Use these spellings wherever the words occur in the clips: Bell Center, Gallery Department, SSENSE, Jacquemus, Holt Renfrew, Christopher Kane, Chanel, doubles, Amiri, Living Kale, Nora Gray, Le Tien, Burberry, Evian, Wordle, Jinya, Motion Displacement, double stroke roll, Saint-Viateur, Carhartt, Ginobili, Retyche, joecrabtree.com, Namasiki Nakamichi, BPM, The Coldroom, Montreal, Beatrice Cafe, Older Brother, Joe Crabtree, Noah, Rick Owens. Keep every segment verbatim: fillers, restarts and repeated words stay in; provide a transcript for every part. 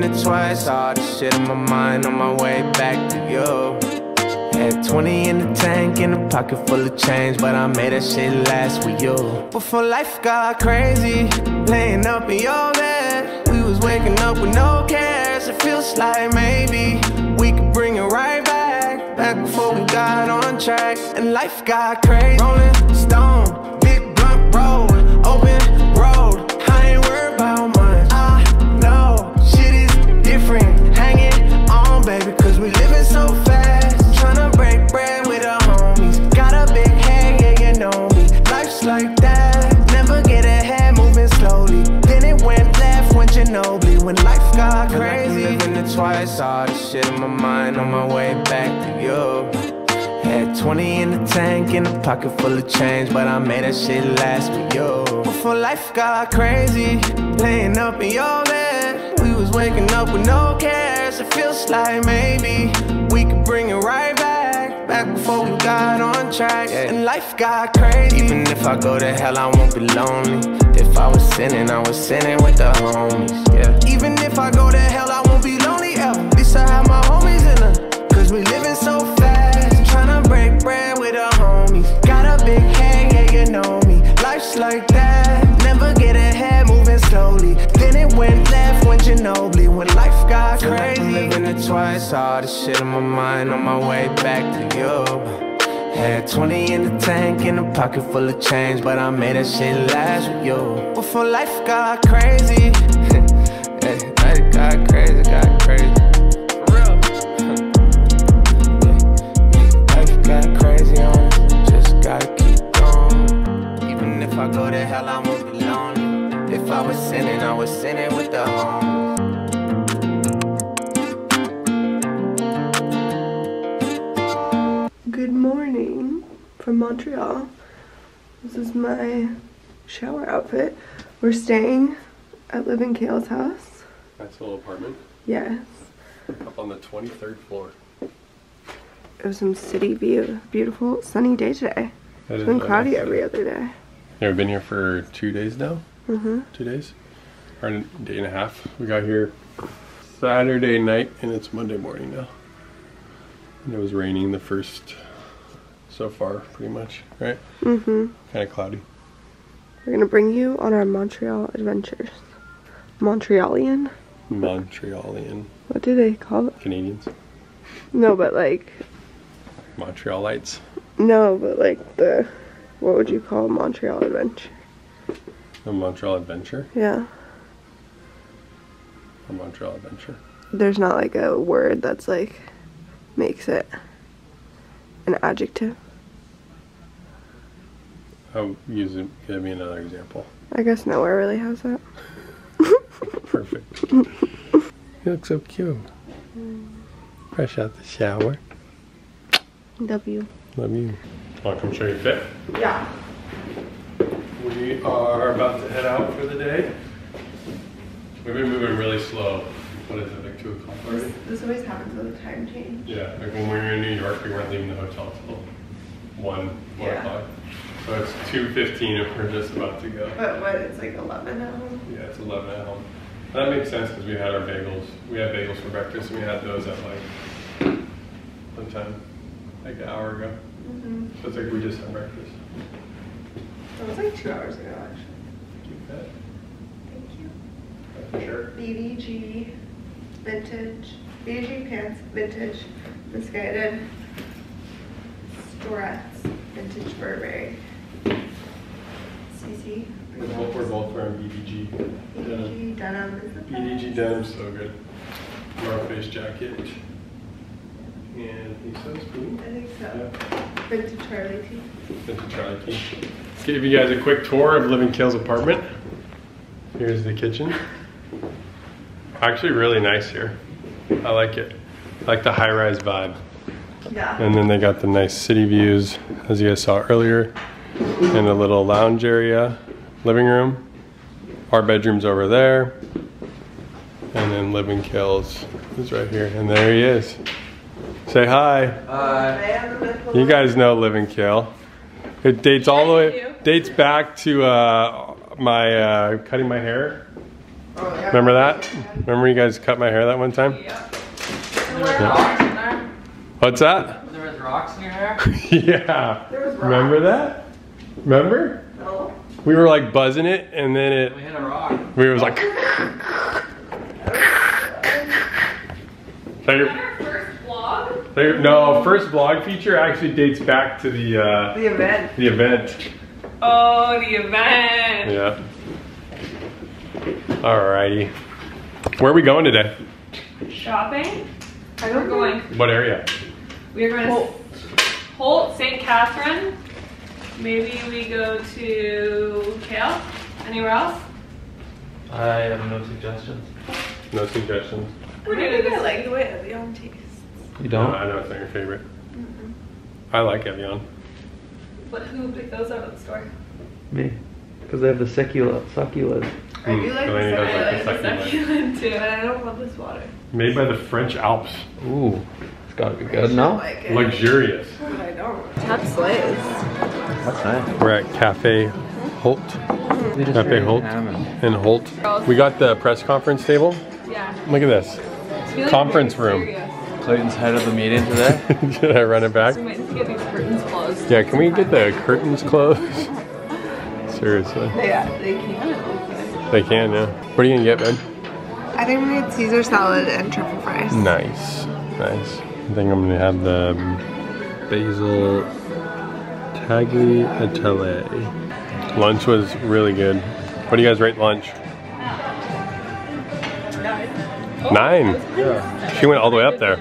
been there twice, all this shit in my mind on my way back to you. Had twenty in the tank, in a pocket full of change, but I made that shit last with you. Before life got crazy, laying up in your bed, we was waking up with no cares. It feels like maybe we could bring it right back, back before we got on track. And life got crazy, rolling stone, big blunt rollin', open road, I ain't worried about much. I know shit is different, hanging on, baby, cause we living so fast. Tryna break bread with the homies, got a big head, yeah, you know me. Life's like that, never get ahead, moving slowly. Then it went left, went Ginobili, when life got crazy. Like living it twice, all this shit in my mind on my way back to you. Had twenty in the tank, in a pocket full of change, but I made that shit last with you. Before life got crazy, laying up in your bed, we was waking up with no cares. It feels like maybe we could bring it right back, back before we got on track. And life got crazy. Even if I go to hell, I won't be lonely. If I was sinning, I was sinning with the homies, yeah. Even if I go to hell, I won't be lonely ever. At least I have my homies in her, cause we living so fast. Tryna break bread with the homies, got a big head, yeah, you know me. Life's like that, never get ahead, moving slowly. Then it went left, went Ginobili, when life got crazy. Like I'm living it twice, all this shit in my mind on my way back to you. Had twenty in the tank, in a pocket full of change, but I made that shit last with you. Before life got crazy, life got crazy, got crazy. If I go to hell, I won't be lonely. If I was sinning, I was sinning with the homies. Good morning from Montreal. This is my shower outfit. We're staying at Living Kale's house. That's a little apartment? Yes. Up on the twenty-third floor. It was some city view. Beautiful sunny day today. It's been cloudy every other day. Yeah, we've been here for two days now. Mm-hmm. Two days, or a day and a half. We got here Saturday night, and it's Monday morning now. And it was raining the first, so far, pretty much, right? Mm-hmm. Kind of cloudy. We're gonna bring you on our Montreal adventures. Montrealian. Montrealian. What do they call it? Canadians. No, but like. Montrealites. No, but like the. What would you call a Montreal adventure? A Montreal adventure? Yeah. A Montreal adventure. There's not like a word that's like, makes it an adjective. I'll use it, give me another example. I guess Noah really has that. Perfect. You look so cute. Fresh out the shower. Love you. Love you. I'll come show you fit. Yeah. We are about to head out for the day. We've been moving really slow. What is it, like two o'clock already? This, this always happens with a time change. Yeah, like when we were in New York, we weren't leaving the hotel till one, one yeah. o'clock. So it's two fifteen and we're just about to go. But what, it's like eleven at home? Yeah, it's eleven at home. That makes sense because we had our bagels. We had bagels for breakfast and we had those at like, what time? Like an hour ago. Mm-hmm. So it's like we just had breakfast. That was like two hours ago, actually. Keep that. Thank you. That's for sure. B D G, vintage, B D G pants, vintage, misguided, Storettes, vintage Burberry, C C. We're both, we're both wearing B D G. B D G denim. denim is the B D G denim is so good. Our face jacket. And he says blue. I think so. Yeah. Vintage Charlie T. Vintage Charlie T. Let's give you guys a quick tour of Living Kale's apartment. Here's the kitchen. Actually really nice here. I like it. I like the high-rise vibe. Yeah. And then they got the nice city views, as you guys saw earlier. And a little lounge area, living room. Our bedroom's over there. And then Living Kale's is right here. And there he is. Say hi. Hi. You guys know Living Kale. It dates all the way, dates back to uh, my uh, cutting my hair Remember that? Remember you guys cut my hair that one time? Yeah. There were rocks in there? What's that? There was rocks in your hair? Yeah. There was rocks. Remember that? Remember? No. We were like buzzing it and then it... We hit a rock. We were like... Later. First vlog? Later. No, first vlog feature actually dates back to the... Uh, the event. The event. Oh, the event. Yeah. Alrighty. Where are we going today? Shopping. Are we going? What area? We are going to Holt, Holt Saint Catherine. Maybe we go to Kale. Anywhere else? I have no suggestions. No suggestions. We're doing this. I like the way Evian tastes. You don't? No, I know it's not your favorite. Mm-mm. I like Evian. But who picked those out of the store? Me. Because they have the succulent. succulent. I do like, mm, the, I like the succulent too, and I don't love this water. Made by the French Alps. Ooh, it's gotta be good, no? Like it. Luxurious. I don't. Top slice. What's that? We're at Cafe Holt. Cafe Holt and Holt. We got the press conference table. Yeah. Look at this. Conference room. Clayton's head of the meeting today. Should I run it back? So we might have to get these curtains closed. Yeah, can we get the curtains closed? Seriously. Yeah, they can. They can, yeah. What are you gonna get, babe? I think we need Caesar salad and truffle fries. Nice, nice. I think I'm gonna have the basil tagliatelle. Lunch was really good. What do you guys rate lunch? Nine. Oh, Nine. Yeah. She went all the way up there. I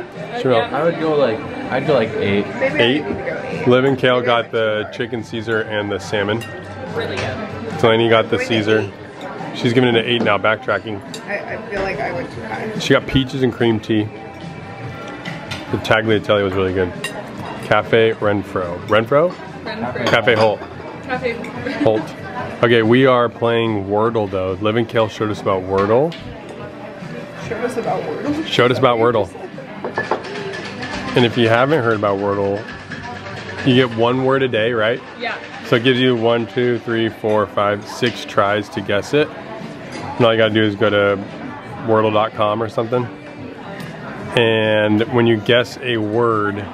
liked it. She went, I would go like, I'd go like eight. Maybe eight. I need to go eight. Living Kale got the chicken Caesar and the salmon. Really good. Delaney got the Caesar. She's giving it an eight now, backtracking. I, I feel like I went too high. She got peaches and cream tea. The tagliatelle was really good. Cafe Renfrew. Renfrew? Renfrew. Cafe Holt. Cafe Holt. Holt. Okay, we are playing Wordle though. Living Kale showed us about Wordle. Showed us about Wordle? Showed us about Wordle. And if you haven't heard about Wordle, you get one word a day, right? Yeah. So it gives you one, two, three, four, five, six tries to guess it. And all you gotta do is go to Wordle dot com or something. And when you guess a word,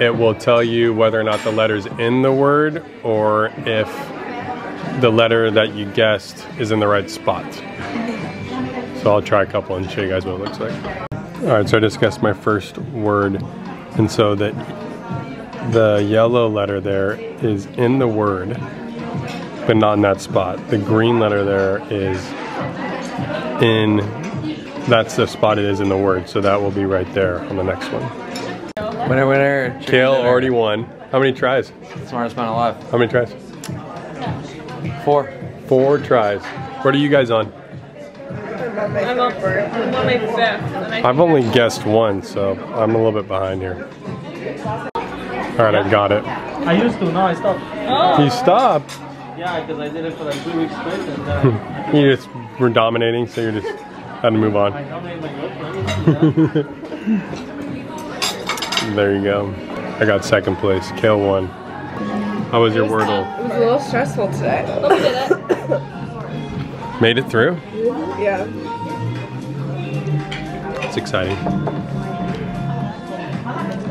it will tell you whether or not the letter's in the word or if the letter that you guessed is in the right spot. So I'll try a couple and show you guys what it looks like. All right, so I just guessed my first word. And so that the yellow letter there is in the word, but not in that spot. The green letter there is in, that's the spot it is in the word. So that will be right there on the next one. Winner, winner. Kale already won. How many tries? Smartest man alive. How many tries? Four. Four tries. What are you guys on? I'm on, I'm on my fifth. I've only guessed one, so I'm a little bit behind here. Alright, I got it. I used to, now I stopped. Oh. You stopped? Yeah, because I did it for like two weeks straight and then... You just were dominating, so you just had to move on. I dominated my girlfriend. There you go. I got second place. Kale won. How was your Wordle? It was a little stressful today. Made it through? Yeah. It's exciting.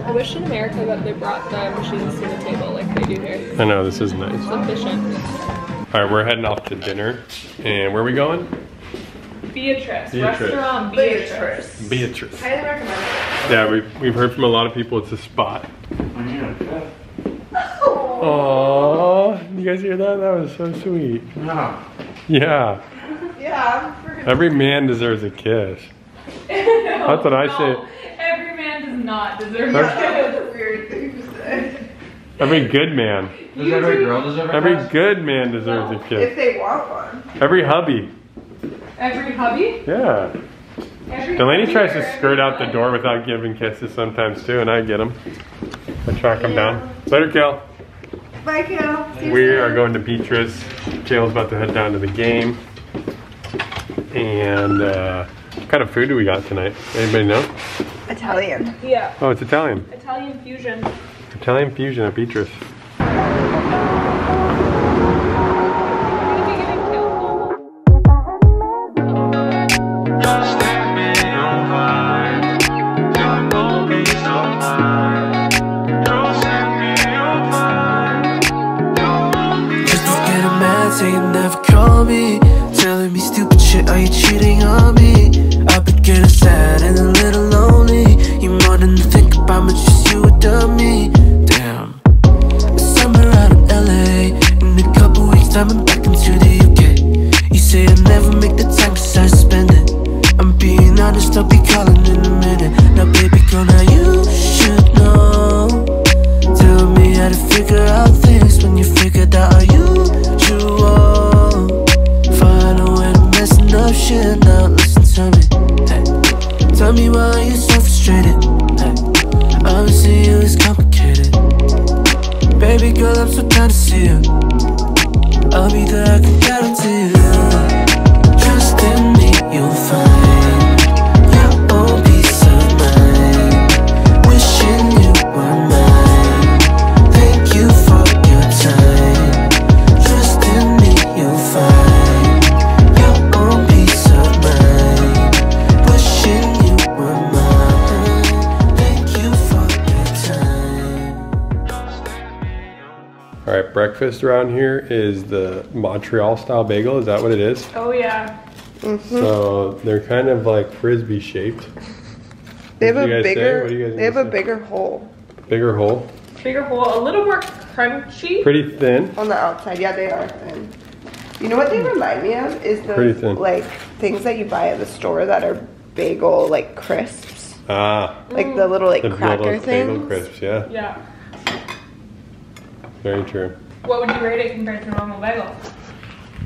I wish in America that they brought the machines to the table like they do here. I know, this is nice. It's efficient. Alright, we're heading off to dinner. And where are we going? Beatrice. Beatrice. Restaurant Beatrice. Beatrice. Beatrice. Highly recommend it. Yeah, we've, we've heard from a lot of people it's a spot. Oh. Aww. You guys hear that? That was so sweet. Yeah. Yeah. Yeah. Every man deserves a kiss. No, that's what I no. say. Not deserve That's a weird thing to say. Every good man. Does every girl deserve a kiss? Every good man deserves no. a kiss. If they want one. Every hubby. Every hubby? Yeah. Every Delaney tries to skirt out hubby. the door without giving kisses sometimes too, and I get them. I track them yeah. down. Later, Kale. Bye, Kale. See we soon. are going to Beatrice. Kale's about to head down to the game. And uh, what kind of food do we got tonight? Anybody know? Italian. Yeah. Oh, it's Italian. Italian fusion. Italian fusion at Beatrice. Say you never call me, telling me stupid shit. Are you cheating on me? I've been getting sad and a little lonely. You more than to think about me, just you a dummy. Damn. Somewhere out in L A, in a couple weeks time I'm back into the U K. You say I never make the time cause I spend it. I'm being honest, I'll be calling in a minute. Now baby girl, now you should know. Tell me how to figure out things when you figured out how you shit. Now listen to me, hey. Tell me why you're so frustrated, hey. Obviously you is complicated. Baby girl, I'm so down to see you. I'll be there, I can guarantee you. Trust in me, you'll find your own peace of mind. Wishing you were mine. Thank you for your time. Trust in me, you'll find breakfast around here is the Montreal style bagel. Is that what it is? Oh yeah. Mm-hmm. So they're kind of like frisbee shaped. They have a bigger. They have a bigger hole. Bigger hole. Bigger hole. A little more crunchy. Pretty thin. On the outside, yeah, they are thin. You know what they remind me of is the like things that you buy at the store that are bagel like crisps. Ah. Like the little like cracker things. Bagel crisps, yeah. Yeah. Very true. What would you rate it compared to normal bagel?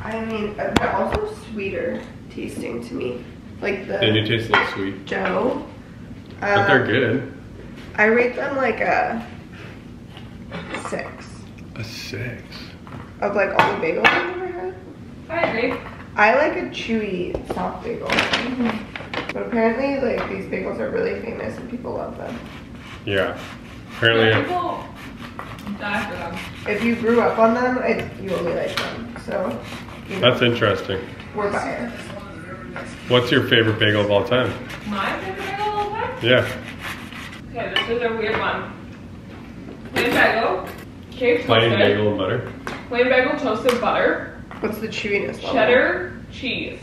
I mean, they're also sweeter tasting to me. Like the. They do taste a little sweet. Dough. But um, they're good. I rate them like a six. A six. Of like all the bagels I've ever had. I agree. I like a chewy soft bagel, mm-hmm. But apparently, like these bagels are really famous and people love them. Yeah. Apparently. Yeah, people if you grew up on them, I, you only like them. So you know, that's interesting. We're biased. What's your favorite bagel of all time? My favorite bagel of all time? Yeah. Okay, this is a weird one. Plain bagel, cake plain toasted. Plain bagel and butter. Plain bagel toasted butter. What's the chewiness level? Cheddar cheese.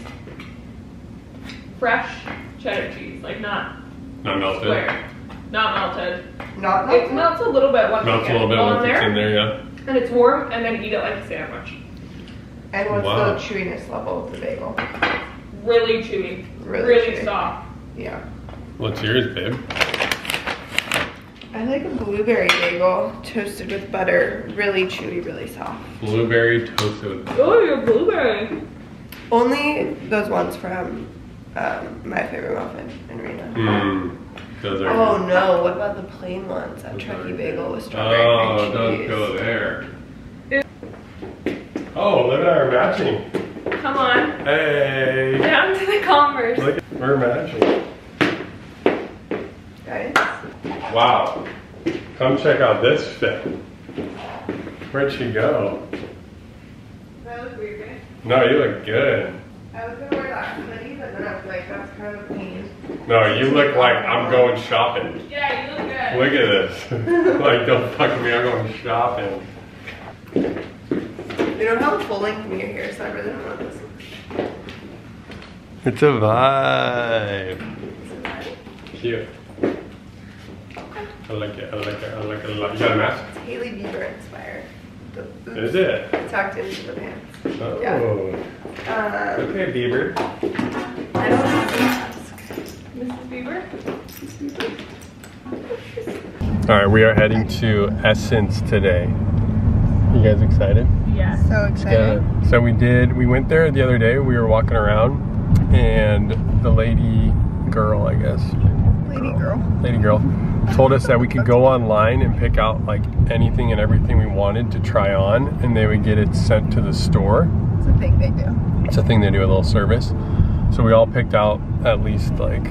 Fresh cheddar cheese, like not. Not melted. Square. Not melted. Not melted. It melts a little bit once it gets on there. in there, yeah. And it's warm, and then eat it like a sandwich. And what's wow. the chewiness level of the bagel? Really chewy. Really, really chewy. Soft. Yeah. What's yours, babe? I like a blueberry bagel toasted with butter. Really chewy, really soft. Blueberry toasted with butter. Oh, you're blueberry. Only those ones from um, My Favorite Muffin in Reno. Mm. Those are oh good. No, what about the plain ones? That Truckee bagel with strawberry oh, cream cheese. Oh, don't go there. It oh, Liv and I are matching. Come on. Hey. Down to the Converse. Look, we're matching. Guys. Wow. Come check out this fit. Where'd she go? That look weird, right? No, you look good. I was going to wear that hoodie, but then I was like, that's kind of a pain. No, you look like I'm going shopping. Yeah, you look good. Look at this. Like, don't fuck me, I'm going shopping. You don't have a full length mirror here, so I really don't want this. It's a vibe. It's a vibe. Cute. Okay. I like it, I like it, I like it a lot. You got a mask? It's Hailey Bieber inspired. Is it? It's tucked into the pants. Oh. Yeah. Um, okay, Bieber. I don't have a mask. Missus Bieber? Missus Bieber. Alright, we are heading to Essence today. You guys excited? Yeah. So excited. Yeah. So we did, we went there the other day. We were walking around and the lady girl, I guess. Lady girl. girl. Lady girl. Told us that we could go online and pick out like anything and everything we wanted to try on, and they would get it sent to the store. It's a thing they do. It's a thing they do, a little service. So we all picked out at least like,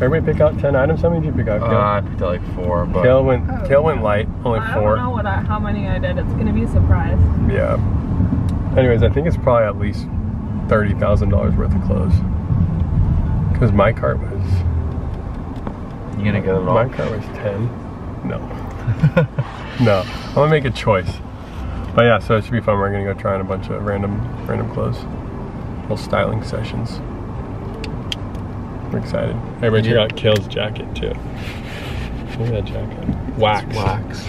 everybody pick out ten items. How many did you pick out? Uh, I picked out like four. But Kale went, oh, Kale went light, only I four. I don't know what I, how many I did. It's gonna be a surprise. Yeah. Anyways, I think it's probably at least thirty thousand dollars worth of clothes, because my cart was. You gonna go long? My car was ten. No. No. I'm gonna make a choice. But yeah, so it should be fun. We're gonna go try on a bunch of random random clothes. Little styling sessions. I'm excited. Hey, but you got Kale's jacket too. Look at that jacket. Wax. It's waxed.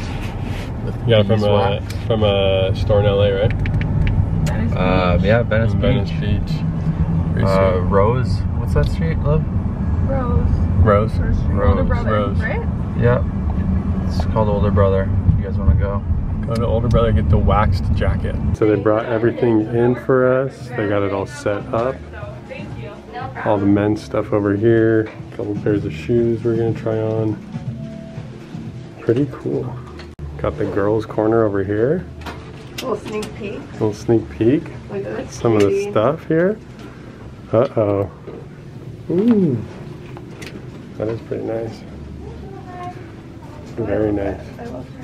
You got it from a, from a store in L A, right? Venice Beach. Uh, yeah, Venice Beach. Venice Beach. Uh, Rose. What's that street, love? Rose. Rose. Rose. Older Brother, Rose. Right? Yep. It's called Older Brother. You guys want to go? Go to Older Brother, get the waxed jacket. So they brought everything in for us. They got it all set up. All the men's stuff over here. A couple pairs of shoes we're going to try on. Pretty cool. Got the girls' corner over here. A little sneak peek. A little sneak peek. Look at some of the stuff here. Uh-oh. Ooh. That is pretty nice. Very nice. I love her.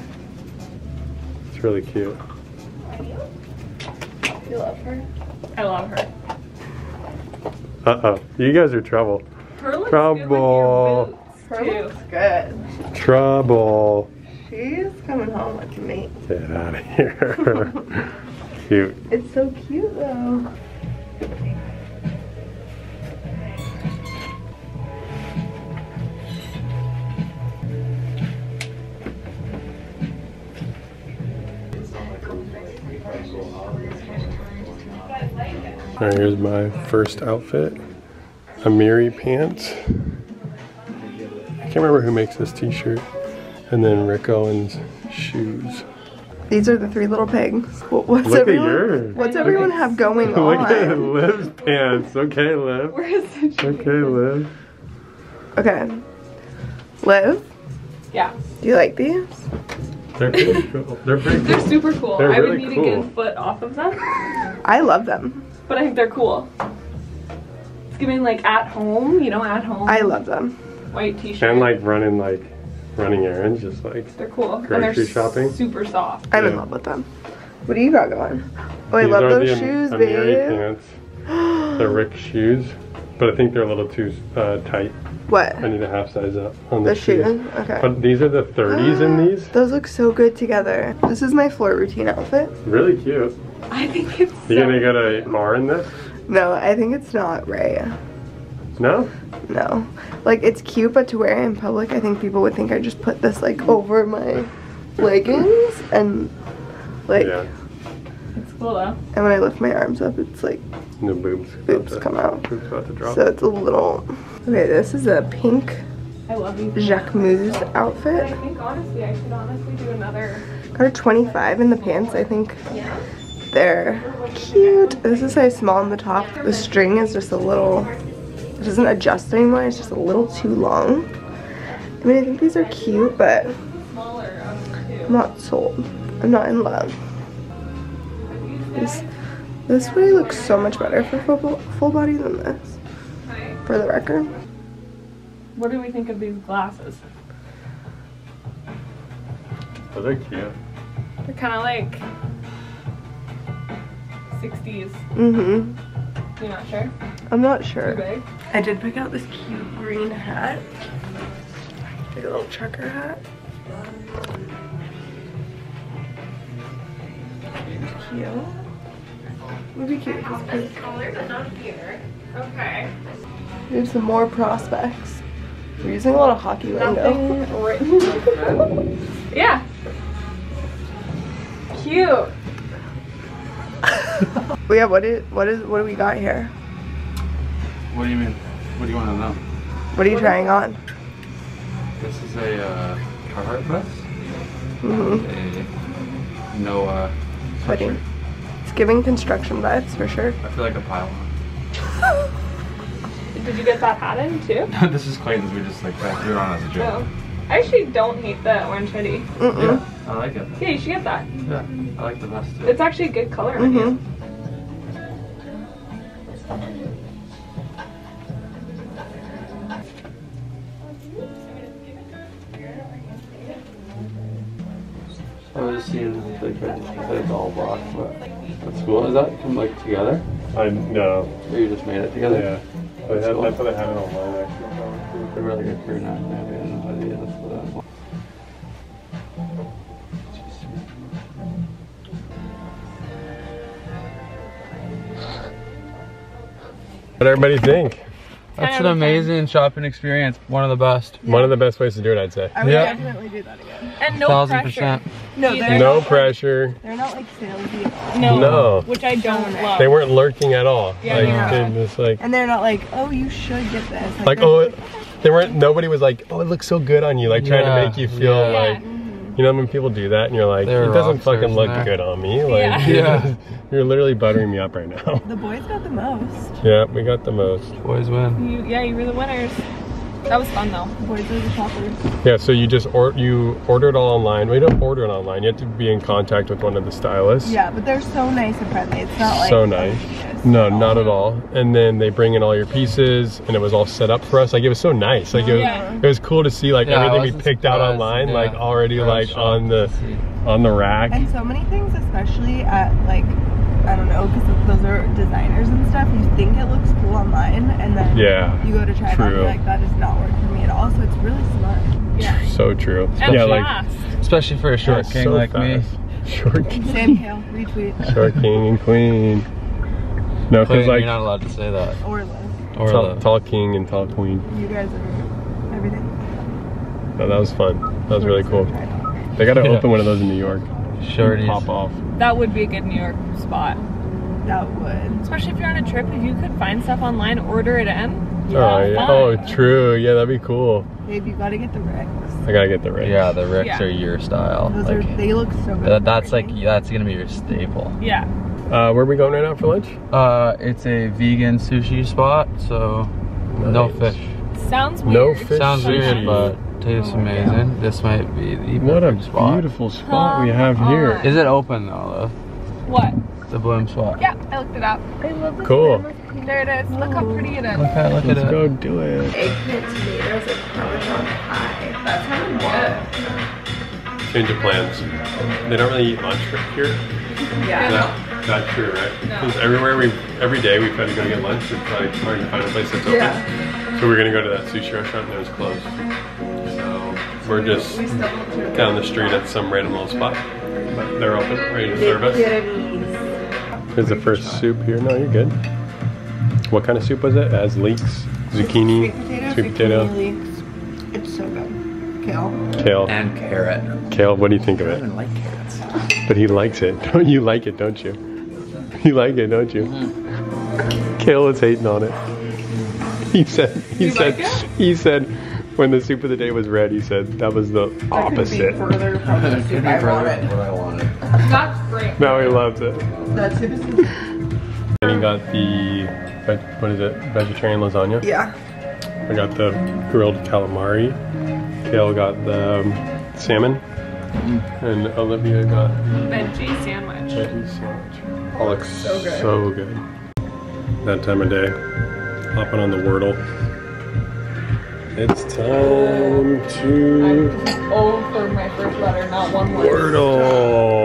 It's really cute. You love her? I love her. Uh-oh. You guys are trouble. Her looks trouble. Good with your boots, too. Her looks good. Trouble. She's coming home with me. Get out of here. Cute. It's so cute, though. Alright, here's my first outfit. Amiri pants. I can't remember who makes this t-shirt. And then Rick Owens shoes. These are the three little pigs. What's Look everyone, at yours. What's everyone have going Look on? Look at Liv's pants. Okay, Liv. Okay, Liv. Okay. Liv? Yeah. Do you like these? They're pretty cool. They're pretty cool. They're super cool. They're I really would need cool. to get a foot off of them. I love them. But I think they're cool. It's giving like at home, you know, at home. I love them. White t-shirt. And like running like running errands, just like they're cool. Grocery and they're shopping. Super soft. I'm yeah. in love with them. What do you got going? Oh, These I love those the shoes, babe. Amiri pants. They're Rick shoes, but I think they're a little too uh, tight. What? I need a half size up on the, the shoes. shoes. Okay. But these are the thirties ah, in these. Those look so good together. This is my floor routine outfit. Really cute. I think it's. You so gonna get a bar in this? No, I think it's not right. No? No. Like it's cute, but to wear it in public, I think people would think I just put this like over my leggings and like. Yeah. It's cool though. And when I lift my arms up, it's like. The boobs. Boobs come out. Boobs about to drop. So it's a little. Okay, this is a pink. I love you. Jacquemus outfit. I think honestly, I should honestly do another. Got a twenty-five in the pants. I think. Yeah. They're cute. This is size small on the top. The string is just a little, it doesn't adjust anymore. It's just a little too long. I mean, I think these are cute, but I'm not sold. I'm not in love. This, this way looks so much better for full, full body than this, for the record. What do we think of these glasses? Oh, they're cute. They're kind of like... sixties. Mm-hmm. You're not sure? I'm not sure. Too big? I did pick out this cute green hat. Like a little trucker hat. Cute. It would be cute if it's pink. Colors are not here. Okay. Here's some more prospects. We're using a lot of hockey lingo. Nothing written. Yeah. Cute. Well, yeah, what is what is what do we got here? What do you mean? What do you want to know? What are you what trying on? This is a uh, Carhartt vest. Mm-hmm. A Noah sweater. It's giving construction vibes for sure. I feel like a pile. Did you get that hat in too? No, this is Clayton's. We just like threw it on as a joke. Oh. I actually don't hate the orange hoodie. Mm-mm. Yeah. I like it. Yeah, you should get that. Yeah, I like the vest too. It's actually a good color on you. I was seeing like a doll block, but that's cool. Is that come like together? I no. Or you just made it together? Yeah. That's I had cool. I put a hat on mine actually. They're really good for your night, maybe. What everybody think? That's an amazing shopping experience. One of the best. Yeah. One of the best ways to do it, I'd say. I would yeah. definitely do that again. And no thousand pressure. Percent. No, no not, pressure. They're not like salesy. No. No. Which I don't they love. They weren't lurking at all. Yeah. Like, yeah. They just, like, and they're not like, oh, you should get this. Like, like oh, it, they weren't. Nobody was like, oh, it looks so good on you. Like trying yeah. to make you feel yeah. like, yeah. you know, when people do that, and you're like, they're it doesn't fucking look there. Good on me. Like, yeah. yeah. You're literally buttering me up right now. The boys got the most. Yeah, we got the most. Boys win. You, yeah, you were the winners. That was fun though. The boys were the shoppers. Yeah, so you just or you order it all online. Well, you don't order it online. You have to be in contact with one of the stylists. Yeah, but they're so nice and friendly. It's not like so nice. No, not at all. And then they bring in all your pieces, and it was all set up for us. Like it was so nice. Like it was, yeah. it was cool to see like yeah, everything we picked out online, yeah. like already Fresh like on the on the rack. And so many things, especially at like. I don't know, because those are designers and stuff. You think it looks cool online, and then yeah, you go to try it out and you're like, that does not work for me at all. So it's really smart. Yeah. So true. And yeah, fast. Like, especially for a short king so like fast. Me. Short king. Sam Hale, retweet. Short king and queen. No, because like you're not allowed to say that. Or less. Or tall, tall king and tall queen. You guys are everything. No, that was fun. That was really cool. They got to yeah. open one of those in New York. Shorties. Pop off. That would be a good New York spot. That would. Especially if you're on a trip, if you could find stuff online, order it in. Yeah, oh, yeah. oh, true. Yeah, that'd be cool. Babe, you gotta get the Ricks. I gotta get the Ricks. Yeah, the Ricks yeah. are your style. Those like, are, they look so good. That, that's like, that's gonna be your staple. Yeah. Uh, where are we going right now for lunch? Uh, it's a vegan sushi spot, so nice. No fish. Sounds weird. No fish. Sounds weird, sushi. But. Tastes oh, amazing. Yeah. This might be the what a spot. Beautiful spot oh, we have God. Here. Is it open though? What? The bloom spot. Yeah, I looked it up. I love this. Cool. Bloom. There it is. Look oh. how pretty it is. Look at look Let's at go it. Go do it. Eggplant tomatoes and Parmesan pie. That sounds good. Change of plans. They don't really eat lunch here. Yeah. That's not true, right? Because no. everywhere we, every day we try to go get lunch. It's probably hard to find a place that's open. Yeah. So we're gonna go to that sushi restaurant that was closed. We're just down the street at some random little spot, but they're open, ready to serve us. Here's the first soup here. No, you're good. What kind of soup was it? It has leeks, zucchini, sweet potato. Sweet potato. Leeks. It's so good. Kale. Kale. And carrot. Kale, what do you think of it? I don't even like carrots. But he likes it. You like it, don't you? You like it, don't you? Mm-hmm. Kale is hating on it. He said, he you said, like he said, when the soup of the day was red, he said that was the opposite. Further from the soup. Could be further from what I wanted. That's great. Now he loves it. That's it. Then he got the, what is it, vegetarian lasagna? Yeah. I got the grilled calamari. Kale got the um, salmon. Mm. And Olivia got the veggie sandwich. Veggie sandwich. All looks so good. So good. That time of day, hopping on the Wordle. It's time to I'm over my first letter, not one word.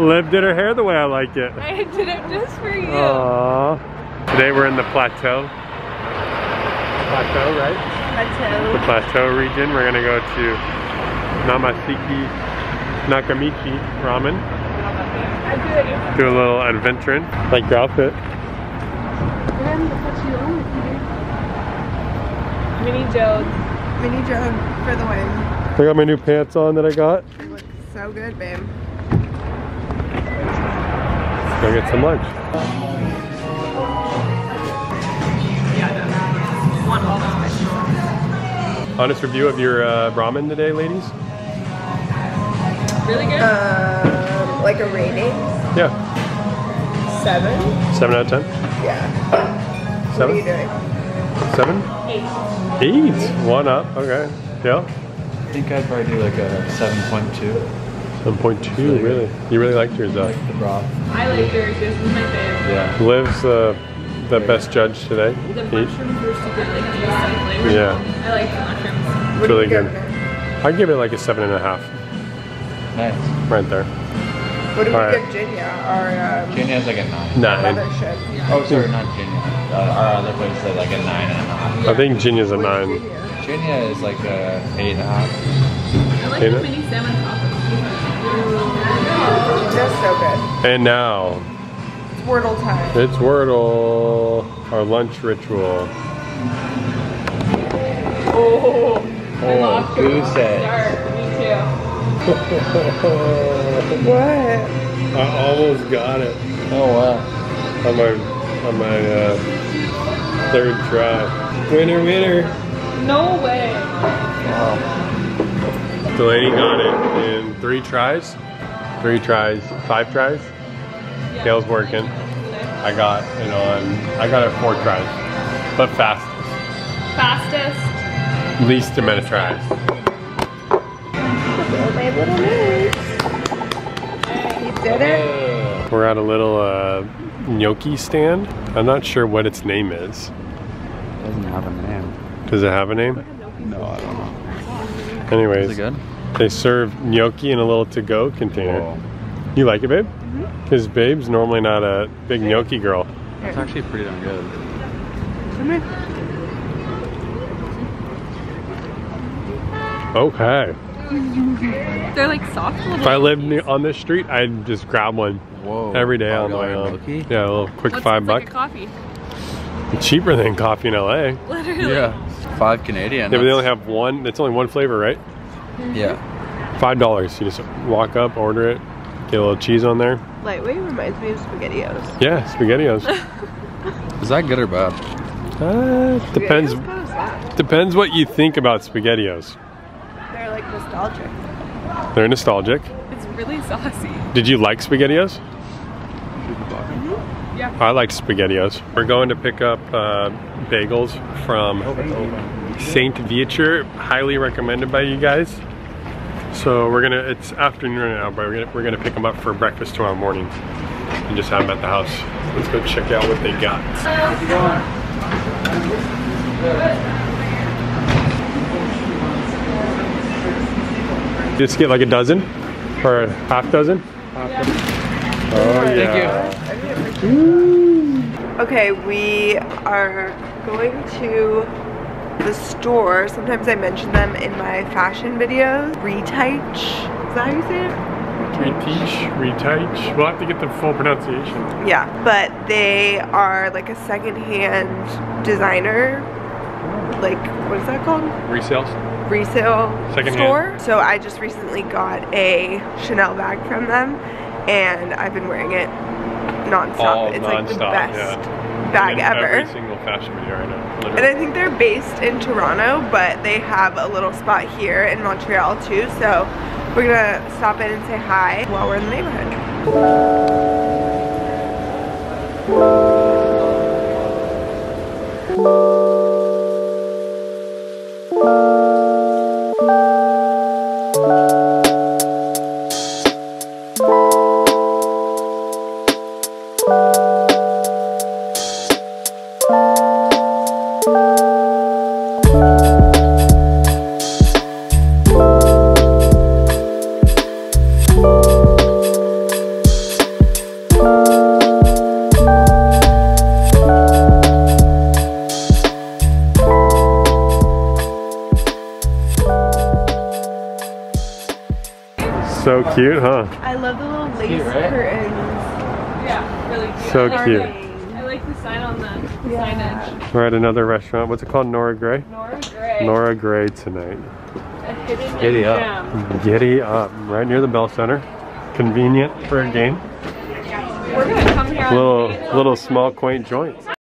Liv did her hair the way I like it. I did it just for you. Aww. Today we're in the plateau. Plateau, right? Plateau. The plateau region. We're gonna go to Namasiki Nakamichi Ramen. I do it. Do a little adventuring. Like your outfit. Mini Joe. Mini Joe for the win. I got my new pants on that I got. They look so good, babe. Go get some lunch. Honest review of your uh, ramen today, ladies? Really good? Um, like a rating? Yeah. Seven? Seven out of ten? Yeah. Seven? What are you doing? Seven? Eight. Eight? Eight? One up, okay. Yeah? I think I'd probably do like a seven point two. seven point two, really, really? You really liked yours, though? I like the broth. I like yours. Yours was my favorite. Yeah. Liv's uh, the best judge today. The mushrooms were super like juicy flavor. Yeah. I like the mushrooms. It's really good. I'd give it like a seven point five. Nice. Right there. What do we right. give Jinya? Our, um, Jinya's like a nine. nine. Yeah. Oh, sorry, not Jinya. Uh, our other place is like a nine point five. Yeah. I think Jinya's a what nine. Is Jinya? Jinya is like a eight point five. I like eight the mini salmon coffee. Just so good. And now it's Wordle time. It's Wordle, our lunch ritual. Oh, oh goose eggs. Me too. What? I almost got it. Oh wow! On my on my uh, third try. Winner, winner. No way. Wow. The lady got it in three tries, three tries, five tries. Yeah. Gail's working. I got it on, I got it four tries, but fastest. Fastest? Least amount of tries. You did it. We're at a little uh, gnocchi stand. I'm not sure what its name is. It doesn't have a name. Does it have a name? No, I don't know. Anyways, good? They serve gnocchi in a little to-go container. Whoa. You like it, babe? Because mm-hmm. Babe's normally not a big gnocchi girl. It's actually pretty damn good. Come here. Okay. They're like soft little. If I lived near, on this street, I'd just grab one. Whoa. Every day on the way home. Yeah, a little quick What's five buck. Like coffee? It's cheaper than coffee in L A. Literally. Yeah. Five Canadian. Yeah, but they only have one. That's only one flavor, right? Yeah. Five dollars. You just walk up, order it, get a little cheese on there. Lightweight reminds me of SpaghettiOs. Yeah, SpaghettiOs. Is that good or bad? Uh, depends. Bad. Depends what you think about SpaghettiOs. They're like nostalgic. They're nostalgic. It's really saucy. Did you like SpaghettiOs? Mm-hmm. Yeah. I like SpaghettiOs. We're going to pick up. Uh, bagels from Saint-Viateur, highly recommended by you guys. So we're gonna, it's afternoon now, but we're gonna, we're gonna pick them up for breakfast tomorrow morning and just have them at the house. Let's go check out what they got. Just get like a dozen or a half dozen. Half dozen. Oh yeah. Thank you. Ooh. Okay, we are going to the store. Sometimes I mention them in my fashion videos. Retyche. Is that how you say it? Retyche. Retyche. We'll have to get the full pronunciation. Yeah, but they are like a secondhand designer. Like, what is that called? Resales. Resale second store. Hand. So I just recently got a Chanel bag from them, and I've been wearing it non-stop. It's non like the best yeah. bag ever. Every single fashion video right now. Literally. And I think they're based in Toronto, but they have a little spot here in Montreal too. So we're gonna stop in and say hi while we're in the neighborhood. So cute, huh? I love the little lace cute, right? curtains. Yeah, really cute. So I cute. Like, I like the sign on the, the yeah. signage. We're at another restaurant. What's it called? Nora Gray? Nora Gray. Nora Gray tonight. A hidden Giddy up. Jam. Giddy up. Right near the Bell Center. Convenient for a game. Yeah. We're going to come here on Little, little, little small, quaint joint. Cheers. Love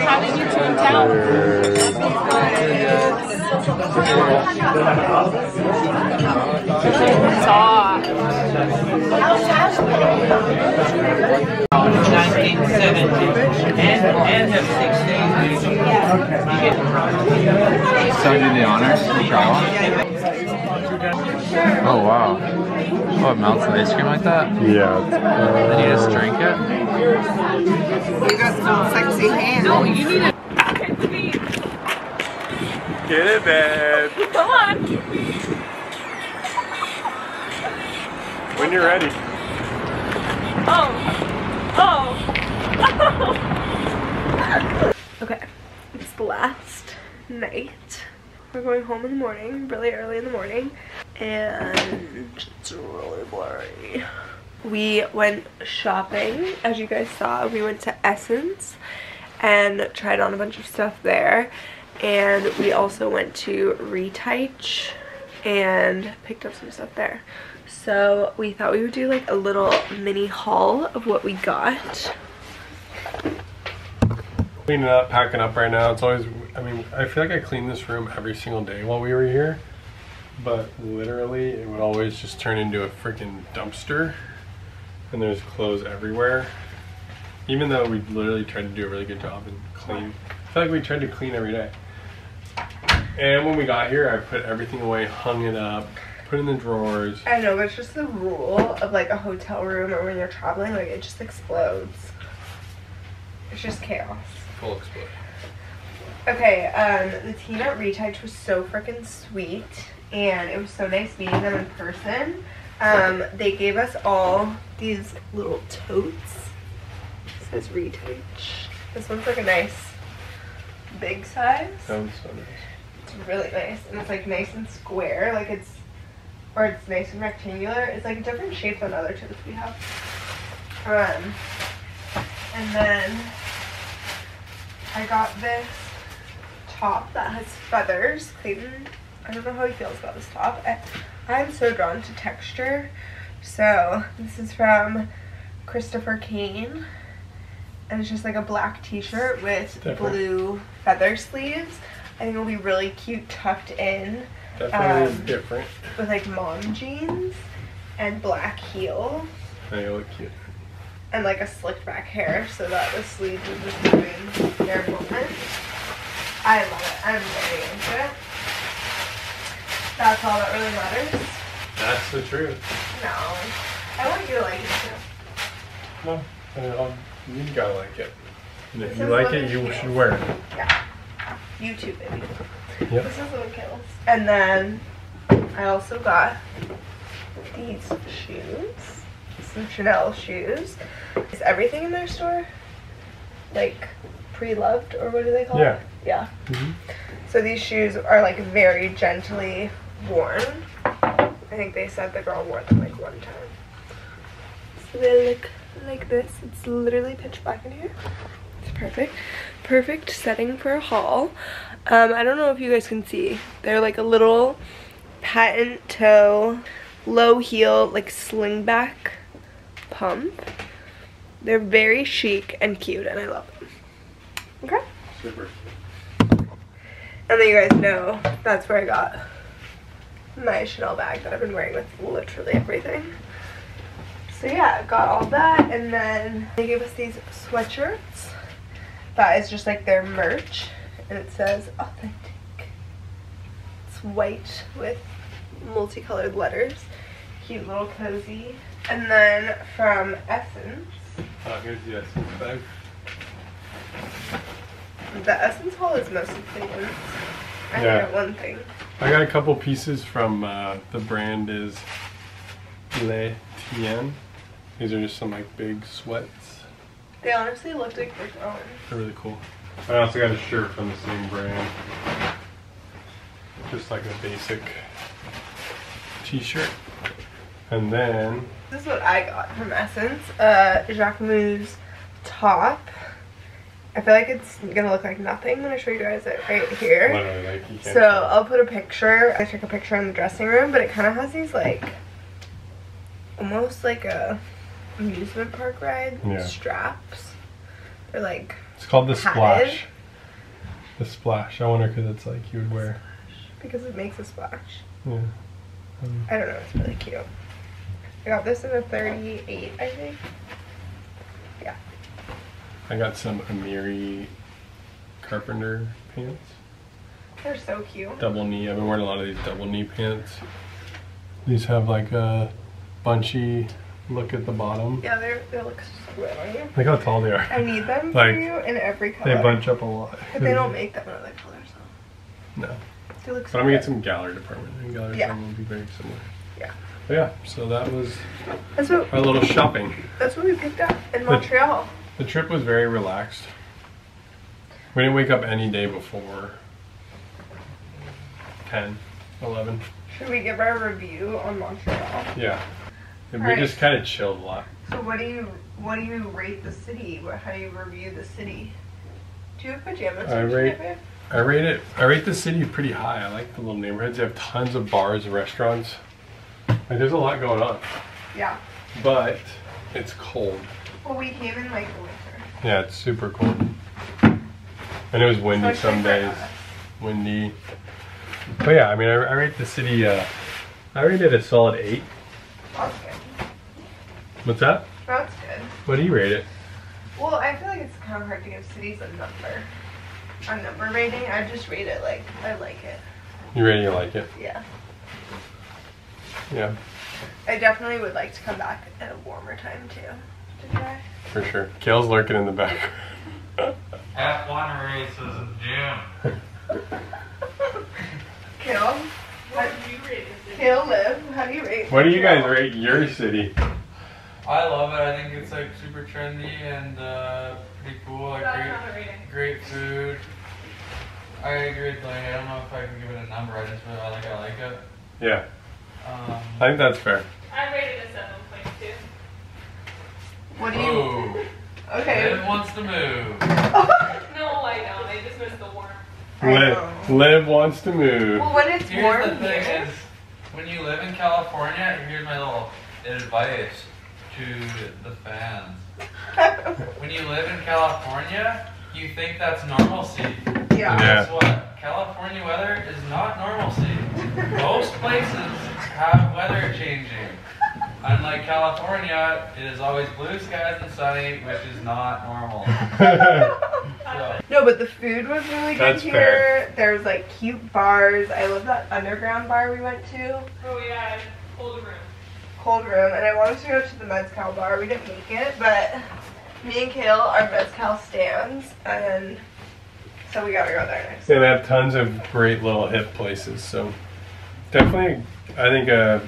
having you two in town. Cheers. nineteen seventy, and, and have six days. So do the honors for the trial? Oh wow. Oh, it melts the ice cream like that? Yeah. Then uh, you just drink it? You got some sexy hands. No, you need a fucking feet. Get it, babe. Come on. When you're ready. Oh. Oh. Okay. It's the last night. We're going home in the morning, really early in the morning, and it's really blurry. We went shopping, as you guys saw. We went to SSENSE and tried on a bunch of stuff there, and we also went to Retyche and picked up some stuff there. So we thought we would do like a little mini haul of what we got. Cleaning up, packing up right now. It's always, I mean, I feel like I cleaned this room every single day while we were here, but literally it would always just turn into a freaking dumpster, and there's clothes everywhere, even though we literally tried to do a really good job and clean. I feel like we tried to clean every day. And when we got here, I put everything away, hung it up, put in the drawers. I know, but it's just the rule of like a hotel room or when you're traveling, like it just explodes. It's just chaos. Full explosion. Okay, um, the team at Retyche was so freaking sweet, and it was so nice meeting them in person. Um, they gave us all these little totes. It says Retyche. This one's like a nice big size. Sounds so nice. It's really nice, and it's like nice and square, like it's, or it's nice and rectangular. It's like a different shape than other totes we have. Um, and then I got this top that has feathers. Clayton, I don't know how he feels about this top. I, I'm so drawn to texture. So this is from Christopher Kane, and it's just like a black t-shirt with Definitely. blue feather sleeves. I think it'll be really cute tucked in. Definitely um, different. With like mom jeans and black heels. They look cute. And like a slicked back hair so that the sleeves are just doing their movement. I love it. I'm very into it. That's all that really matters. That's the truth. No. I want you to like it too. No. I'll, you gotta like it. And if this you like it, you should wear it. Yeah. You too, baby. Yep. This is Living Kale. And then I also got these shoes. Some Chanel shoes. Is everything in their store like pre-loved, or what do they call yeah. it? Yeah. Yeah. Mm-hmm. So these shoes are like very gently worn. I think they said the girl wore them like one time. So they look like this. It's literally pitch black in here. It's perfect. Perfect setting for a haul. Um, I don't know if you guys can see. They're like a little patent toe, low heel, like slingback pump. They're very chic and cute, and I love them. Okay? Super. And then you guys know that's where I got my Chanel bag that I've been wearing with literally everything. So yeah, got all that, and then they gave us these sweatshirts. That is just like their merch, and it says authentic. It's white with multicolored letters. Cute little cozy. And then from SSENSE. Oh, here's the SSENSE bag. The SSENSE haul is mostly clean. I yeah. got one thing. I got a couple pieces from uh, the brand is Le Tien. These are just some like big sweats. They honestly look like Rick Owens. They're really cool. I also got a shirt from the same brand. Just like a basic t-shirt. And then this is what I got from SSENSE, uh, Jacquemus top. I feel like it's gonna look like nothing. I'm gonna show you guys it right here. Literally, like, so tell. I'll put a picture. I took a picture in the dressing room, but it kind of has these like almost like a amusement park ride yeah. straps. They're like, it's called the padded. Splash. The splash. I wonder because it's like you would wear because it makes a splash. Yeah. Um, I don't know, it's really cute. I got this in a thirty-eight, I think. Yeah. I got some Amiri carpenter pants. They're so cute. Double knee. I've been wearing a lot of these double knee pants. These have like a bunchy look at the bottom. Yeah, they're, they look so good. Look how tall they are. I need them like, for you in every color. They bunch up a lot. But they don't make them in other colors though. No. They look so But I'm going to get some Gallery Department. And Gallery yeah. Department will be very similar. Yeah. But yeah, so that was that's what, our little shopping. That's what we picked up in Montreal. The, the trip was very relaxed. We didn't wake up any day before ten, eleven. Should we give our review on Montreal? Yeah. And we right. just kind of chilled a lot. So what do you what do you rate the city? What, how do you review the city? Do you have pajamas? I rate I rate it I rate the city pretty high. I like the little neighborhoods. They have tons of bars and restaurants. Like there's a lot going on. Yeah. But it's cold. Well, we came in like the winter. Yeah, it's super cold. And it was windy so some days. Windy. But yeah, I mean, I, I rate the city, uh, I rate it a solid eight. That's good. What's that? That's good. What do you rate it? Well, I feel like it's kind of hard to give cities a number. A number rating, I just rate it like, I like it. You rate it, you like it? Yeah. Yeah. I definitely would like to come back at a warmer time too. Did I? For sure. Kale's lurking in the back. F one races in June. Kale, what do you rate the city? Kale, Liv, how do you rate What do you guys rate your city? I love it. I think it's like super trendy and uh, pretty cool. Like great, great food. I agree with like, I don't know if I can give it a number. I just really like I like it. Yeah. Um, I think that's fair. I rated a seven point two. What do you? Ooh. Okay. Liv wants to move. No, I don't. I just missed the warmth. Liv, Liv wants to move. Well, when it's here's warm here. Is, when you live in California, here's my little advice to the fans. When you live in California, you think that's normalcy. Yeah. And guess what? California weather is not normalcy. Most places have weather changing. Unlike California, it is always blue skies and sunny, which is not normal. So. No, but the food was really That's good here. Fair. There was like cute bars. I love that underground bar we went to. Oh yeah, Cold Room. Cold Room, and I wanted to go to the Mezcal bar. We didn't make it, but me and Kale are Mezcal stands, and so we gotta go there next time. Yeah, they have tons of great little hip places, so definitely, I think, uh,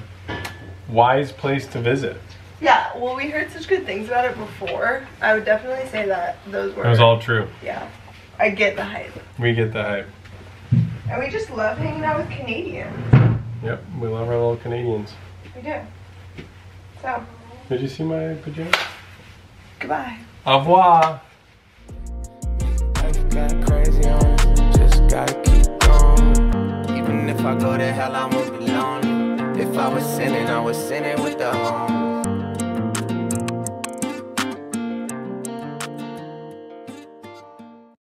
wise place to visit. Yeah, well, we heard such good things about it before. I would definitely say that those were. That was all true. Yeah, I get the hype. We get the hype. And we just love hanging out with Canadians. Yep, we love our little Canadians. We do. So. Did you see my pajamas? Goodbye. Au revoir. Life got crazy on, just gotta keep going. Even if I go to hell, I won't be lonely. If I was sinning, I was sinning with the home.